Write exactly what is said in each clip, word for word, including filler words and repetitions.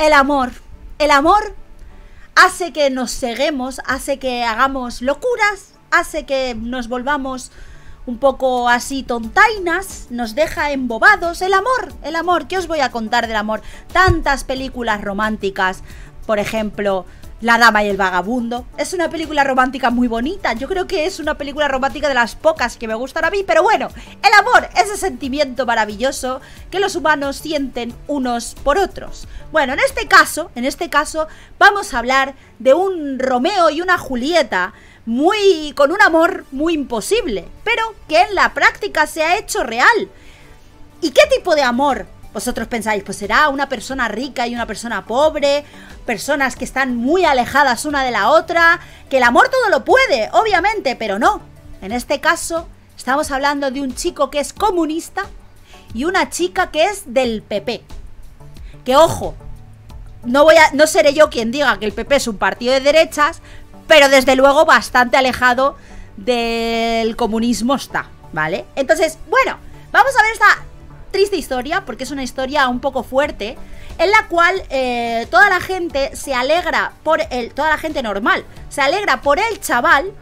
El amor. El amor hace que nos ceguemos, hace que hagamos locuras, hace que nos volvamos un poco así tontainas, nos deja embobados. El amor, el amor, ¿qué os voy a contar del amor? Tantas películas románticas, por ejemplo, La dama y el vagabundo. Es una película romántica muy bonita. Yo creo que es una película romántica de las pocas que me gustan a mí. Pero bueno, el amor, ese sentimiento maravilloso que los humanos sienten unos por otros. Bueno, en este caso, en este caso vamos a hablar de un Romeo y una Julieta muy, con un amor muy imposible, pero que en la práctica se ha hecho real. ¿Y qué tipo de amor? Vosotros pensáis, pues será una persona rica y una persona pobre, personas que están muy alejadas una de la otra, que el amor todo lo puede, obviamente, pero no. En este caso, estamos hablando de un chico que es comunista y una chica que es del P P. Que ojo, no, voy a, no seré yo quien diga que el P P es un partido de derechas, pero desde luego bastante alejado del comunismo está, ¿vale? Entonces, bueno, vamos a ver esta triste historia, porque es una historia un poco fuerte, en la cual eh, toda la gente se alegra por el, toda la gente normal se alegra por el chaval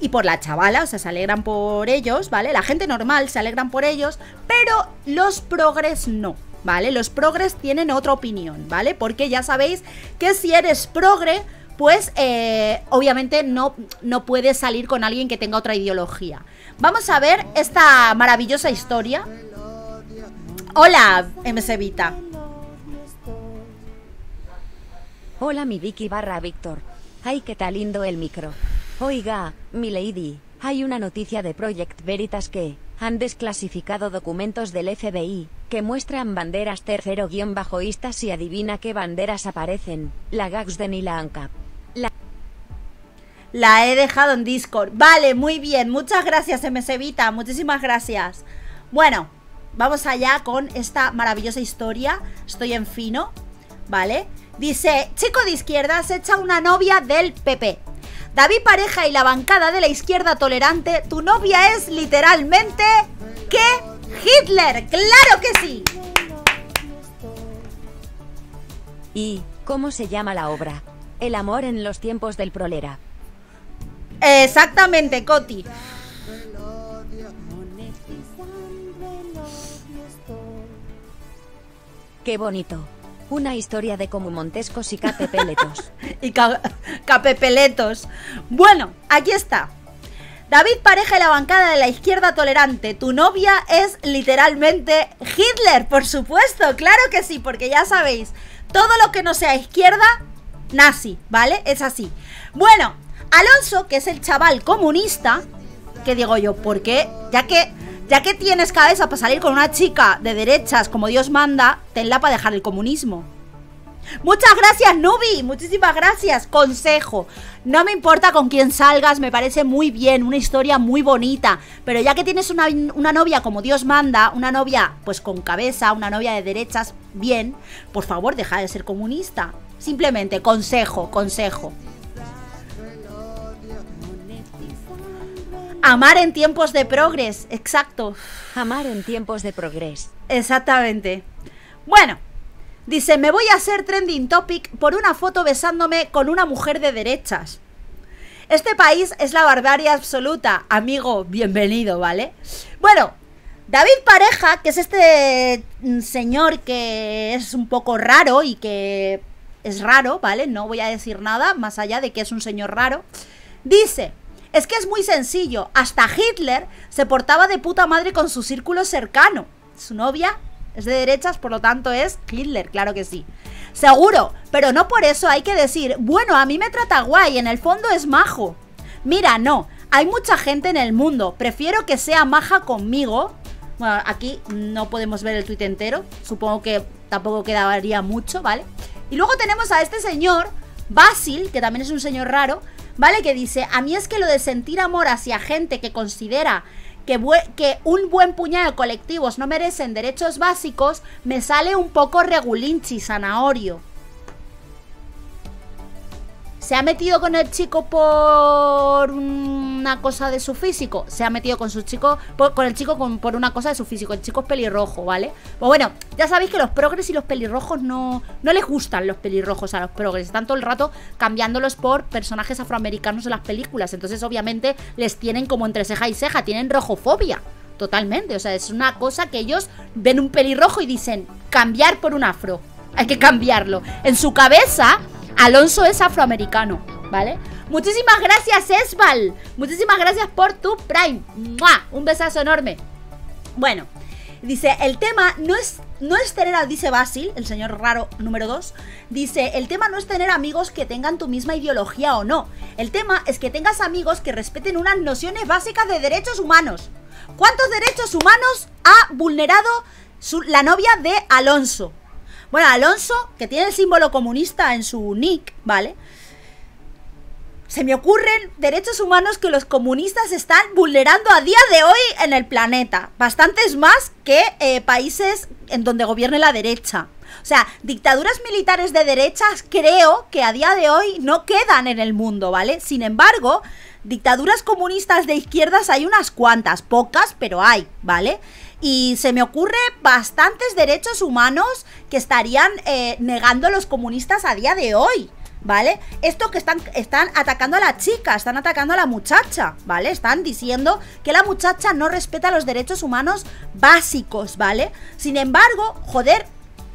y por la chavala, o sea, se alegran por ellos, ¿vale? La gente normal se alegran por ellos, pero los progres no, ¿vale? Los progres tienen otra opinión, ¿vale? Porque ya sabéis que si eres progre, pues eh, obviamente no, no puedes salir con alguien que tenga otra ideología. Vamos a ver esta maravillosa historia. Hola, M C Vita. Hola, mi Vicky barra Víctor. Ay, qué tal lindo el micro. Oiga, mi lady, hay una noticia de Project Veritas que han desclasificado documentos del F B I que muestran banderas tercero-istas y adivina qué banderas aparecen, la Gadsden y la Anca. La... la he dejado en Discord. Vale, muy bien. Muchas gracias, M C Vita. Muchísimas gracias. Bueno, vamos allá con esta maravillosa historia. Estoy en fino, ¿vale? Dice, chico de izquierda se echa una novia del P P. David Pareja y la bancada de la izquierda tolerante. Tu novia es literalmente que Hitler. ¡Claro que sí! ¿Y cómo se llama la obra? El amor en los tiempos del prolera. Exactamente, Coti. Qué bonito. Una historia de como Montescos y capepeletos. Y ca capepeletos. Bueno, aquí está. David Pareja y la bancada de la izquierda tolerante. Tu novia es literalmente Hitler, por supuesto. Claro que sí, porque ya sabéis, todo lo que no sea izquierda, nazi, ¿vale? Es así. Bueno, Alonso, que es el chaval comunista, que digo yo, ¿por qué? Ya que... Ya que tienes cabeza para salir con una chica de derechas como Dios manda, tenla para dejar el comunismo. Muchas gracias, Nubi. Muchísimas gracias. Consejo. No me importa con quién salgas, me parece muy bien, una historia muy bonita. Pero ya que tienes una, una novia como Dios manda, una novia pues con cabeza, una novia de derechas, bien, por favor, deja de ser comunista. Simplemente, consejo, consejo. Amar en tiempos de progres, exacto. Amar en tiempos de progres. Exactamente. Bueno, dice, me voy a hacer trending topic por una foto besándome con una mujer de derechas. Este país es la barbarie absoluta. Amigo, bienvenido, ¿vale? Bueno, David Pareja, que es este señor que es un poco raro y que es raro, ¿vale? No voy a decir nada más allá de que es un señor raro. Dice... Es que es muy sencillo, hasta Hitler se portaba de puta madre con su círculo cercano. Su novia es de derechas, por lo tanto es Hitler, claro que sí. Seguro, pero no por eso hay que decir, bueno, a mí me trata guay, en el fondo es majo. Mira, no, hay mucha gente en el mundo, prefiero que sea maja conmigo. Bueno, aquí no podemos ver el tuit entero, supongo que tampoco quedaría mucho, ¿vale? Y luego tenemos a este señor, Basil, que también es un señor raro, ¿vale? Que dice, a mí es que lo de sentir amor hacia gente que considera que, que un buen puñado de colectivos no merecen derechos básicos, me sale un poco regulinchi, zanahorio. ¿Se ha metido con el chico por una cosa de su físico? Se ha metido con su chico por, con el chico con, por una cosa de su físico. El chico es pelirrojo, ¿vale? Pues bueno, ya sabéis que los progres y los pelirrojos no, no les gustan los pelirrojos a los progres. Están todo el rato cambiándolos por personajes afroamericanos en las películas. Entonces obviamente les tienen como entre ceja y ceja. Tienen rojofobia totalmente. O sea, es una cosa que ellos ven un pelirrojo y dicen, cambiar por un afro. Hay que cambiarlo. En su cabeza, Alonso es afroamericano, ¿vale? Muchísimas gracias, Esval. Muchísimas gracias por tu Prime. ¡Mua! Un besazo enorme. Bueno, dice, el tema no es, no es tener, a, dice Basil, el señor raro número dos. Dice, el tema no es tener amigos que tengan tu misma ideología o no. El tema es que tengas amigos que respeten unas nociones básicas de derechos humanos. ¿Cuántos derechos humanos ha vulnerado su, la novia de Alonso? Bueno, Alonso, que tiene el símbolo comunista en su nick, ¿vale? Se me ocurren derechos humanos que los comunistas están vulnerando a día de hoy en el planeta. Bastantes más que eh, países en donde gobierne la derecha. O sea, dictaduras militares de derechas creo que a día de hoy no quedan en el mundo, ¿vale? Sin embargo, dictaduras comunistas de izquierdas hay unas cuantas, pocas, pero hay, ¿vale? Y se me ocurre bastantes derechos humanos que estarían eh, negando a los comunistas a día de hoy, ¿vale? Estos que están, están atacando a la chica, están atacando a la muchacha, ¿vale? Están diciendo que la muchacha no respeta los derechos humanos básicos, ¿vale? Sin embargo, joder,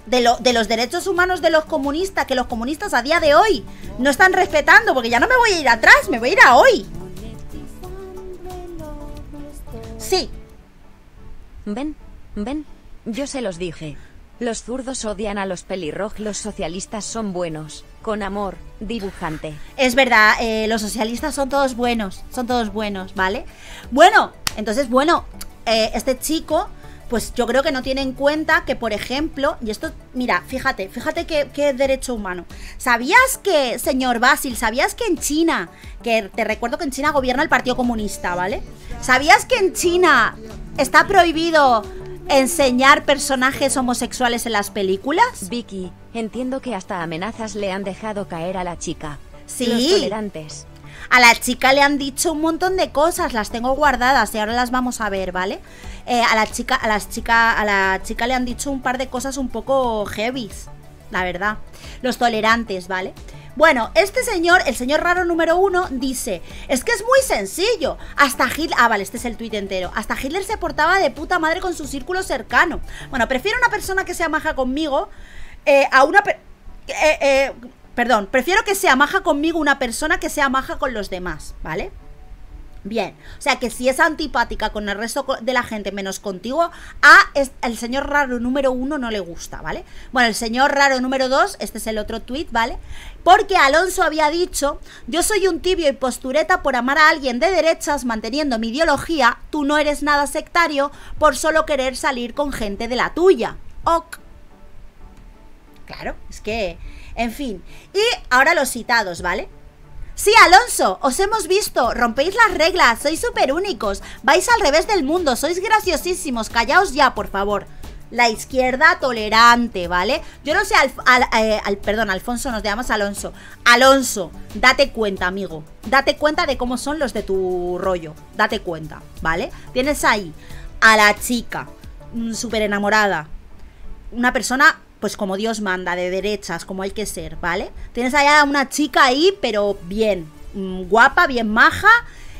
de, lo, de los derechos humanos de los comunistas, que los comunistas a día de hoy no están respetando, porque ya no me voy a ir atrás, me voy a ir a hoy. Sí. Ven, ven, yo se los dije. Los zurdos odian a los pelirrojos, los socialistas son buenos. Con amor, dibujante. Es verdad, eh, los socialistas son todos buenos, son todos buenos, ¿vale? Bueno, entonces, bueno, eh, este chico, pues yo creo que no tiene en cuenta que, por ejemplo, y esto, mira, fíjate, fíjate que, que es derecho humano. ¿Sabías que, señor Basil, sabías que en China, que te recuerdo que en China gobierna el Partido Comunista, ¿vale? ¿Sabías que en China está prohibido enseñar personajes homosexuales en las películas? Vicky, entiendo que hasta amenazas le han dejado caer a la chica. Sí. Los tolerantes. A la chica le han dicho un montón de cosas, las tengo guardadas y ahora las vamos a ver, ¿vale? Eh, a la chica, a las chica, a la chica le han dicho un par de cosas un poco heavies, la verdad. Los tolerantes, ¿vale? Bueno, este señor, el señor raro número uno, dice, es que es muy sencillo, hasta Hitler, ah vale, este es el tuit entero, hasta Hitler se portaba de puta madre con su círculo cercano. Bueno, prefiero una persona que sea maja conmigo, eh, a una, per eh, eh, perdón, prefiero que sea maja conmigo una persona que sea maja con los demás, ¿vale? Bien, o sea que si es antipática con el resto de la gente menos contigo, a el señor raro número uno no le gusta, ¿vale? Bueno, el señor raro número dos, este es el otro tuit, ¿vale? Porque Alonso había dicho, yo soy un tibio y postureta por amar a alguien de derechas manteniendo mi ideología, tú no eres nada sectario por solo querer salir con gente de la tuya. Ok. Claro, es que, en fin. Y ahora los citados, ¿vale? Sí, Alonso, os hemos visto, rompéis las reglas, sois súper únicos, vais al revés del mundo, sois graciosísimos, callaos ya, por favor. La izquierda tolerante, ¿vale? Yo no sé, al, al, eh, al, perdón, Alfonso, nos llamamos Alonso. Alonso, date cuenta, amigo, date cuenta de cómo son los de tu rollo, date cuenta, ¿vale? Tienes ahí a la chica, súper enamorada, una persona... pues como Dios manda, de derechas, como hay que ser, ¿vale? Tienes allá una chica ahí, pero bien, guapa, bien maja.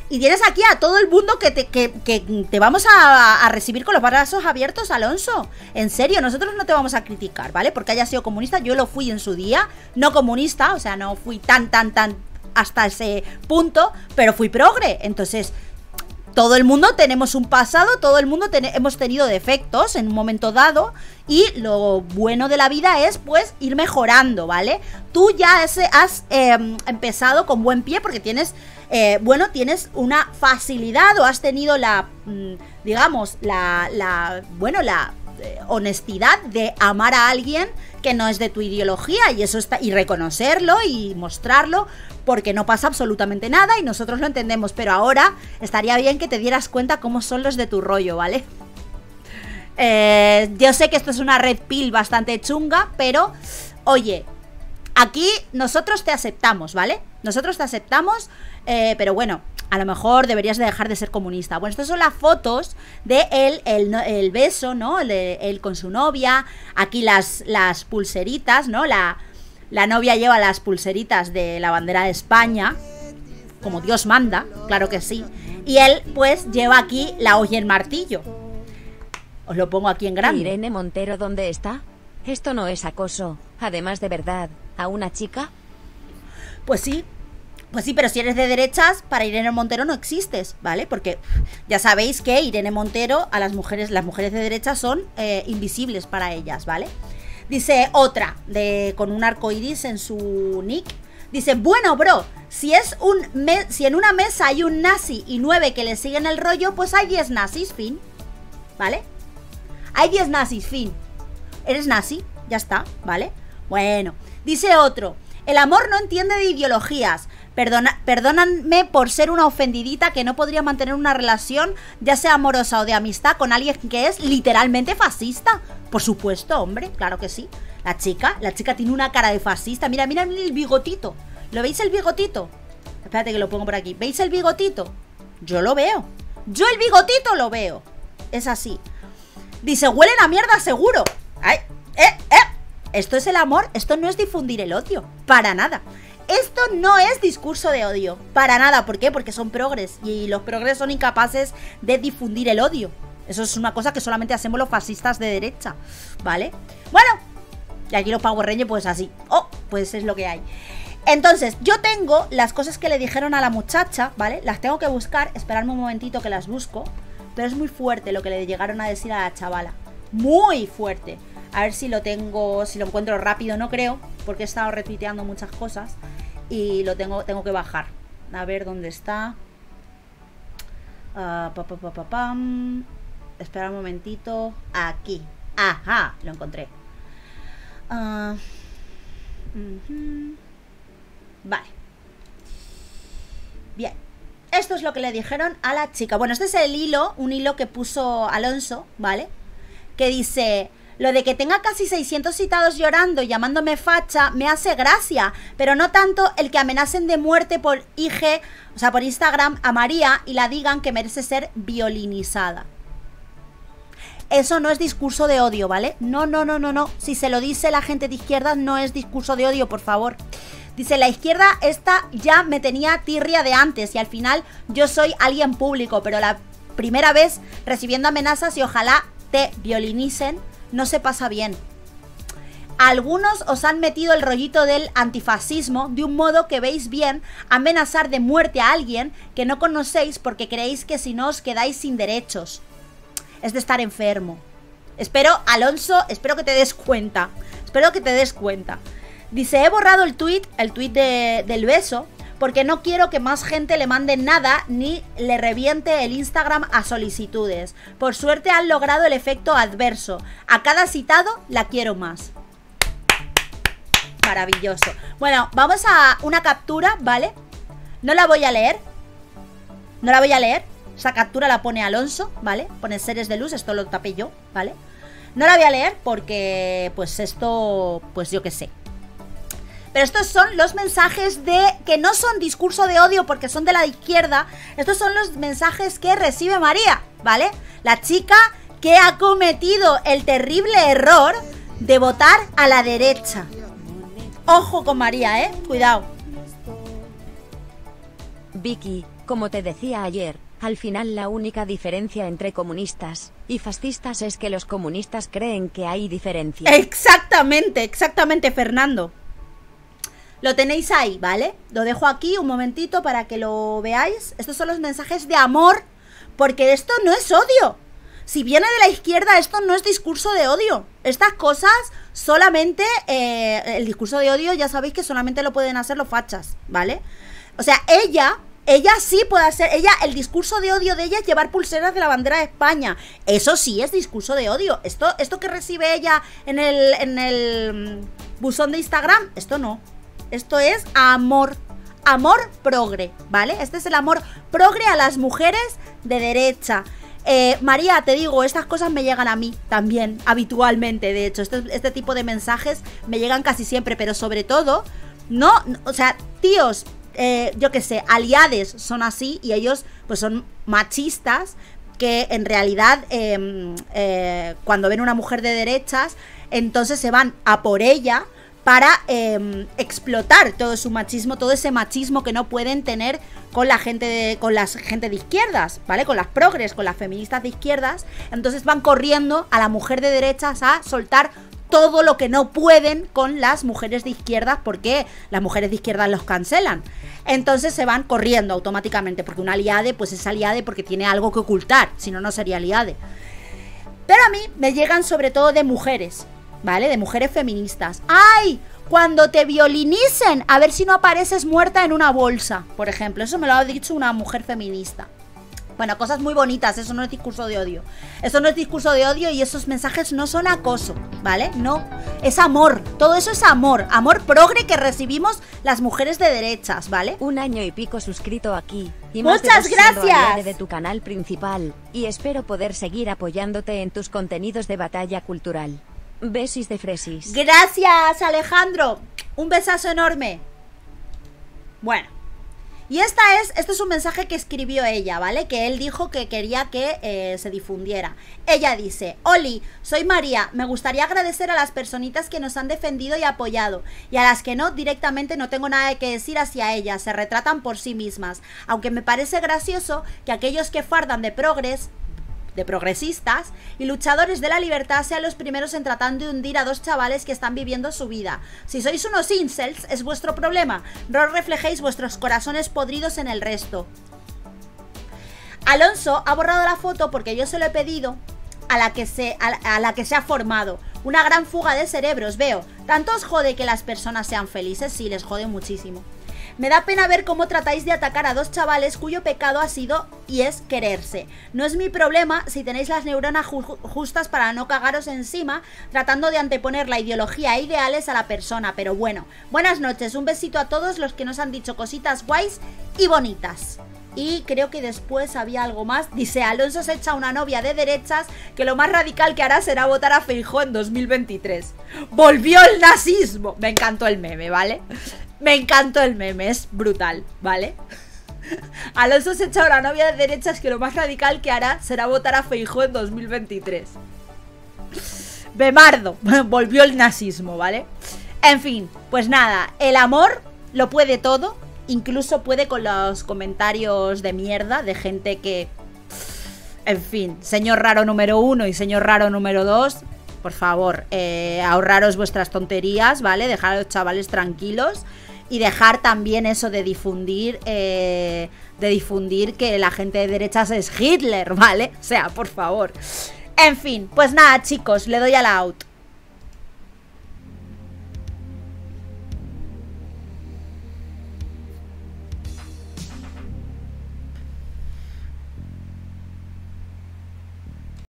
Y tienes aquí a todo el mundo que te, que, que te vamos a, a recibir con los brazos abiertos, Alonso. En serio, nosotros no te vamos a criticar, ¿vale? Porque hayas sido comunista, yo lo fui en su día. No comunista, o sea, no fui tan, tan, tan hasta ese punto, pero fui progre, entonces... todo el mundo tenemos un pasado, todo el mundo ten- hemos tenido defectos en un momento dado y lo bueno de la vida es pues ir mejorando, ¿vale? Tú ya ese has eh, empezado con buen pie porque tienes, eh, bueno, tienes una facilidad o has tenido la, digamos, la, la bueno, la eh, honestidad de amar a alguien que no es de tu ideología y eso está, y reconocerlo y mostrarlo porque no pasa absolutamente nada y nosotros lo entendemos, pero ahora estaría bien que te dieras cuenta cómo son los de tu rollo, ¿vale? Eh, yo sé que esto es una red pill bastante chunga, pero oye, Aquí nosotros te aceptamos, ¿vale? Nosotros te aceptamos, eh, pero bueno, a lo mejor deberías de dejar de ser comunista. Bueno, estas son las fotos de él, el, el beso, ¿no? El, él con su novia. Aquí las, las pulseritas, ¿no? La, la novia lleva las pulseritas de la bandera de España, como Dios manda, claro que sí. Y él, pues, lleva aquí la olla y el martillo. Os lo pongo aquí en grande. Irene Montero, ¿dónde está? Esto no es acoso. Además, de verdad, ¿a una chica? Pues sí, pues sí, pero si eres de derechas, para Irene Montero no existes, ¿vale? Porque ya sabéis que Irene Montero, a las mujeres, las mujeres de derechas son eh, invisibles para ellas, ¿vale? Dice otra, de, con un arco iris en su nick. Dice, bueno, bro, si, es un me si en una mesa hay un nazi y nueve que le siguen el rollo, pues hay diez nazis, fin. ¿Vale? Hay diez nazis, fin. Eres nazi, ya está, ¿vale? Bueno, dice otro, el amor no entiende de ideologías. Perdona, perdóname por ser una ofendidita que no podría mantener una relación, ya sea amorosa o de amistad, con alguien que es literalmente fascista. Por supuesto, hombre, claro que sí. La chica, la chica tiene una cara de fascista. Mira, mira el bigotito. ¿Lo veis el bigotito? Espérate que lo pongo por aquí. ¿Veis el bigotito? Yo lo veo. Yo el bigotito lo veo. Es así. Dice, huelen a mierda seguro. Ay, eh, eh. Esto es el amor, esto no es difundir el odio, para nada. Esto no es discurso de odio, para nada. ¿Por qué? Porque son progres y los progres son incapaces de difundir el odio. Eso es una cosa que solamente hacemos los fascistas de derecha, ¿vale? Bueno, y aquí los Power Rangers pues así, oh, pues es lo que hay. Entonces, yo tengo las cosas que le dijeron a la muchacha, ¿vale? Las tengo que buscar, esperadme un momentito que las busco. Pero es muy fuerte lo que le llegaron a decir a la chavala, muy fuerte. A ver si lo tengo, si lo encuentro rápido, no creo, porque he estado retuiteando muchas cosas y lo tengo, tengo que bajar. A ver dónde está. Uh, pa, pa, pa, pa, pam. Espera un momentito. Aquí. Ajá, lo encontré. Uh, uh-huh. Vale. Bien. Esto es lo que le dijeron a la chica. Bueno, este es el hilo, un hilo que puso Alonso, ¿vale? Que dice... Lo de que tenga casi seiscientos citados llorando y llamándome facha me hace gracia, pero no tanto el que amenacen de muerte por I G, o sea, por Instagram a María y la digan que merece ser violinizada. Eso no es discurso de odio, ¿vale? No, no, no, no, no. Si se lo dice la gente de izquierda, no es discurso de odio, por favor. Dice, la izquierda esta ya me tenía tirria de antes y al final yo soy alguien público, pero la primera vez recibiendo amenazas y ojalá te violinicen. No se pasa bien. Algunos os han metido el rollito del antifascismo de un modo que veis bien amenazar de muerte a alguien que no conocéis porque creéis que si no os quedáis sin derechos. Es de estar enfermo. Espero, Alonso, espero que te des cuenta. Espero que te des cuenta. Dice, he borrado el tweet, el tweet de, del beso, porque no quiero que más gente le mande nada ni le reviente el Instagram a solicitudes. Por suerte han logrado el efecto adverso. A cada citado la quiero más. Maravilloso. Bueno, vamos a una captura, ¿vale? No la voy a leer. No la voy a leer. Esa captura la pone Alonso, ¿vale? Pone seres de luz, esto lo tapé yo, ¿vale? No la voy a leer porque, pues esto, pues yo qué sé. Pero estos son los mensajes de que no son discurso de odio porque son de la izquierda. Estos son los mensajes que recibe María, ¿vale? La chica que ha cometido el terrible error de votar a la derecha. Ojo con María, ¿eh? Cuidado. Vicky, como te decía ayer, al final la única diferencia entre comunistas y fascistas es que los comunistas creen que hay diferencia. Exactamente, exactamente, Fernando. Lo tenéis ahí, ¿vale? Lo dejo aquí un momentito para que lo veáis. Estos son los mensajes de amor, porque esto no es odio. Si viene de la izquierda, esto no es discurso de odio. Estas cosas solamente, eh, el discurso de odio ya sabéis que solamente lo pueden hacer los fachas, ¿vale? O sea, ella, ella sí puede hacer, ella, el discurso de odio de ella es llevar pulseras de la bandera de España. Eso sí es discurso de odio. Esto, esto que recibe ella en el, en el buzón de Instagram, esto no. Esto es amor, amor progre, ¿vale? Este es el amor progre a las mujeres de derecha. eh, María, te digo, estas cosas me llegan a mí también, habitualmente, de hecho, este, este tipo de mensajes me llegan casi siempre, pero sobre todo, no, o sea, tíos, eh, yo qué sé, aliades son así y ellos pues son machistas, que en realidad eh, eh, cuando ven una mujer de derechas, entonces se van a por ella para eh, explotar todo su machismo, todo ese machismo que no pueden tener con la gente de, con las gente de izquierdas, ¿vale? Con las progres, con las feministas de izquierdas. Entonces van corriendo a la mujer de derechas a soltar todo lo que no pueden con las mujeres de izquierdas, porque las mujeres de izquierdas los cancelan. Entonces se van corriendo automáticamente, porque un aliade pues es aliade porque tiene algo que ocultar, si no, no sería aliade. Pero a mí me llegan sobre todo de mujeres, ¿vale? De mujeres feministas. ¡Ay! Cuando te violinicen, a ver si no apareces muerta en una bolsa, por ejemplo. Eso me lo ha dicho una mujer feminista. Bueno, cosas muy bonitas, eso no es discurso de odio. Eso no es discurso de odio y esos mensajes no son acoso, ¿vale? No, es amor, todo eso es amor. Amor progre que recibimos las mujeres de derechas, ¿vale? Un año y pico suscrito aquí y más ¡muchas gracias! De tu canal principal. Y espero poder seguir apoyándote en tus contenidos de batalla cultural. Besis de fresis. Gracias, Alejandro. Un besazo enorme. Bueno, y esta es, este es un mensaje que escribió ella, ¿vale? Que él dijo que quería que eh, se difundiera. Ella dice: Oli, soy María, me gustaría agradecer a las personitas que nos han defendido y apoyado, y a las que no, directamente no tengo nada que decir hacia ellas, se retratan por sí mismas. Aunque me parece gracioso que aquellos que fardan de progres, de progresistas y luchadores de la libertad sean los primeros en tratando de hundir a dos chavales que están viviendo su vida. Si sois unos incels, es vuestro problema. No reflejéis vuestros corazones podridos en el resto. Alonso ha borrado la foto porque yo se lo he pedido a la que se, a la, a la que se ha formado. Una gran fuga de cerebros, veo. Tanto os jode que las personas sean felices, sí, les jode muchísimo. Me da pena ver cómo tratáis de atacar a dos chavales cuyo pecado ha sido y es quererse. No es mi problema si tenéis las neuronas ju justas para no cagaros encima, tratando de anteponer la ideología e ideales a la persona, pero bueno. Buenas noches, un besito a todos los que nos han dicho cositas guays y bonitas. Y creo que después había algo más. Dice: Alonso se echa una novia de derechas que lo más radical que hará será votar a Feijóo en dos mil veintitrés. ¡Volvió el nazismo! Me encantó el meme, ¿vale? Me encantó el meme, es brutal, ¿vale? Alonso se echa una novia de derechas que lo más radical que hará será votar a Feijóo en dos mil veintitrés. Bemardo, volvió el nazismo, ¿vale? En fin, pues nada, el amor lo puede todo, incluso puede con los comentarios de mierda de gente que... En fin, señor raro número uno y señor raro número dos... Por favor, eh, ahorraros vuestras tonterías, ¿vale? Dejar a los chavales tranquilos y dejar también eso de difundir, eh, de difundir que la gente de derechas es Hitler, ¿vale? O sea, por favor. En fin, pues nada, chicos, le doy al out.